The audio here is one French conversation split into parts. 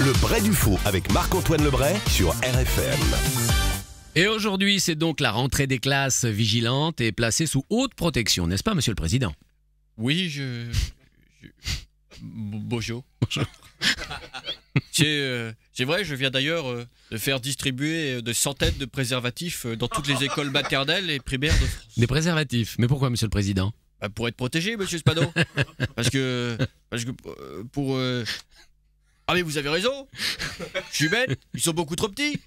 Le Bret du Faux avec Marc-Antoine Lebray sur RFM. Et aujourd'hui, c'est donc la rentrée des classes vigilantes et placées sous haute protection, n'est-ce pas, Monsieur le Président? Oui, bonjour. Bonjour. C'est vrai, je viens d'ailleurs de faire distribuer des centaines de préservatifs dans toutes les écoles maternelles et primaires de France. Des préservatifs? Mais pourquoi, Monsieur le Président? Bah pour être protégé, Monsieur Spano. Parce que pour... Ah mais vous avez raison. Je suis bête, ils sont beaucoup trop petits.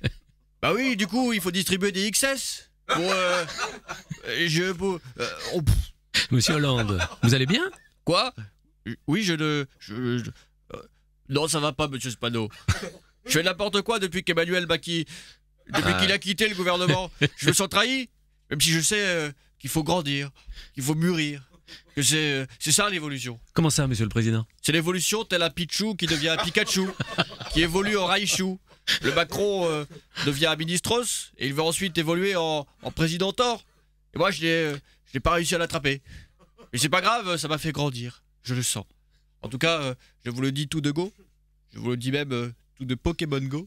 Bah oui, du coup, il faut distribuer des XS. Monsieur Hollande, vous allez bien? Quoi? Oui, non, ça va pas, Monsieur Spano. Je fais n'importe quoi depuis qu'Emmanuel Macron, depuis qu'il a quitté le gouvernement. Je me sens trahi, même si je sais qu'il faut grandir, qu'il faut mûrir. C'est ça l'évolution. Comment ça, Monsieur le Président? C'est l'évolution tel un Pichou qui devient un Pikachu, qui évolue en Raichu. Le Macron devient un ministros et il veut ensuite évoluer en président Thor. Et moi, je n'ai pas réussi à l'attraper. Mais c'est pas grave, ça m'a fait grandir. Je le sens. En tout cas, je vous le dis tout de go. Je vous le dis même tout de Pokémon Go.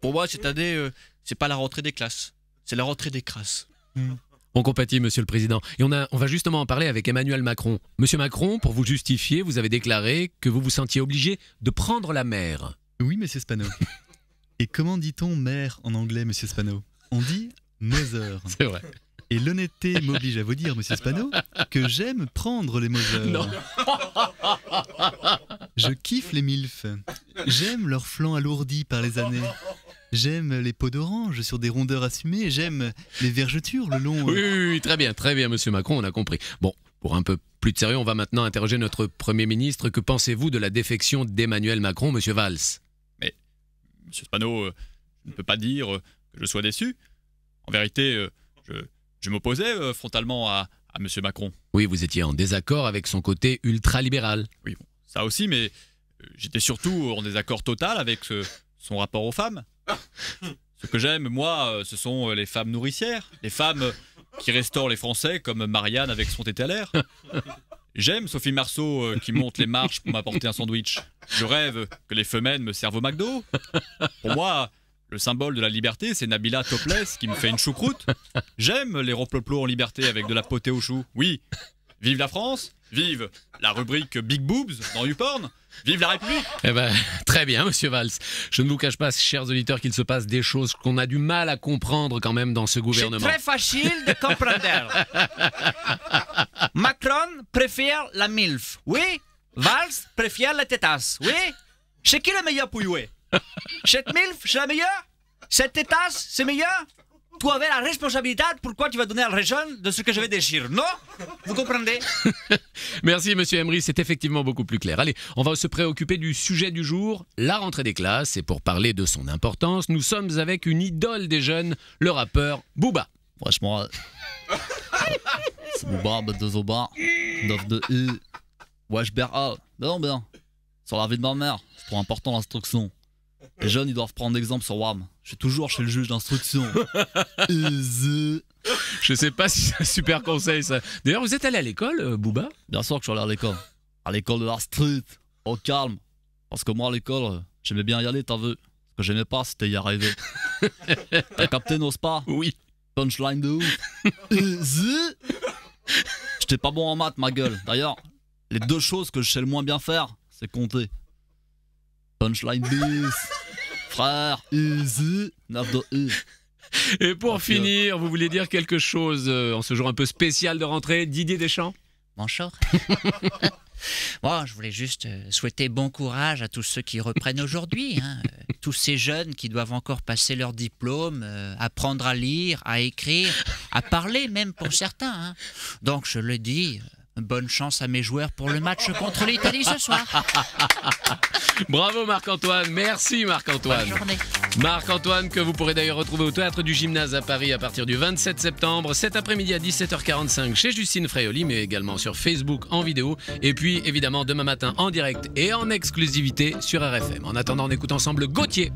Pour moi, cette année, c'est pas la rentrée des classes, c'est la rentrée des crasses. Mm. On compatit, Monsieur le Président. Et on va justement en parler avec Emmanuel Macron. Monsieur Macron, pour vous justifier, vous avez déclaré que vous vous sentiez obligé de prendre la mer. Oui, Monsieur Spano. Et comment dit-on mer en anglais, Monsieur Spano? On dit mother. C'est vrai. Et l'honnêteté m'oblige à vous dire, Monsieur Spano, que j'aime prendre les mother. Non. Je kiffe les milfs. J'aime leurs flancs alourdis par les années. J'aime les peaux d'orange sur des rondeurs assumées. J'aime les vergetures le long... Oui, très bien, Monsieur Macron, on a compris. Bon, pour un peu plus de sérieux, on va maintenant interroger notre Premier ministre. Que pensez-vous de la défection d'Emmanuel Macron, Monsieur Valls? Mais, Monsieur Spano, je ne peux pas dire que je sois déçu. En vérité, je m'opposais frontalement à Monsieur Macron. Oui, vous étiez en désaccord avec son côté ultra-libéral. Oui, bon, ça aussi, mais j'étais surtout en désaccord total avec son rapport aux femmes. Ce que j'aime, moi, ce sont les femmes nourricières, les femmes qui restaurent les Français, comme Marianne avec son thé à l'air. J'aime Sophie Marceau qui monte les marches pour m'apporter un sandwich. Je rêve que les femelles me servent au McDo. Pour moi, le symbole de la liberté, c'est Nabila topless qui me fait une choucroute. J'aime les roploplos en liberté avec de la potée aux choux. Oui, vive la France, vive la rubrique Big Boobs dans YouPorn. Vive la République! Eh ben, très bien, Monsieur Valls. Je ne vous cache pas, chers auditeurs, qu'il se passe des choses qu'on a du mal à comprendre quand même dans ce gouvernement. C'est très facile de comprendre. Macron préfère la MILF. Oui. Valls préfère la tétasse. Oui. C'est qui le meilleur pour jouer? Cette MILF, c'est la meilleure? Cette tétasse, c'est meilleur? Tu avais la responsabilité, pourquoi tu vas donner à la raison de ce que je vais déchirer, non? Vous comprenez? Merci, Monsieur Emery, c'est effectivement beaucoup plus clair. Allez, on va se préoccuper du sujet du jour, la rentrée des classes. Et pour parler de son importance, nous sommes avec une idole des jeunes, le rappeur Booba. Franchement, c'est Booba, de Zoba, 9 de U. Wesh, Berha, non, bien. Sur la vie de ma mère, c'est trop important l'instruction. Les jeunes, ils doivent prendre d'exemple sur WAM. Je suis toujours chez le juge d'instruction. Je sais pas si c'est un super conseil, ça. D'ailleurs, vous êtes allé à l'école, Booba? Bien sûr que je suis allé à l'école. À l'école de la street, au calme. Parce que moi, à l'école, j'aimais bien y aller, t'as vu. Ce que j'aimais pas, c'était y arriver. T'as capté, n'ose pas? Oui. Punchline de ouf. J'étais pas bon en maths, ma gueule. D'ailleurs, les deux choses que je sais le moins bien faire, c'est compter. Punchline bis, frère, easy, 9 de U. Et pour finir, vous voulez dire quelque chose en ce jour un peu spécial de rentrée, Didier Deschamps? Bonjour. Bon, je voulais juste souhaiter bon courage à tous ceux qui reprennent aujourd'hui, hein. Tous ces jeunes qui doivent encore passer leur diplôme, apprendre à lire, à écrire, à parler même pour certains, hein. Donc je le dis... Bonne chance à mes joueurs pour le match contre l'Italie ce soir. Bravo Marc-Antoine, merci Marc-Antoine. Bonne journée. Marc-Antoine que vous pourrez d'ailleurs retrouver au Théâtre du Gymnase à Paris à partir du 27 septembre, cet après-midi à 17h45 chez Justine Fraioli, mais également sur Facebook en vidéo. Et puis évidemment demain matin en direct et en exclusivité sur RFM. En attendant, on écoute ensemble Gauthier.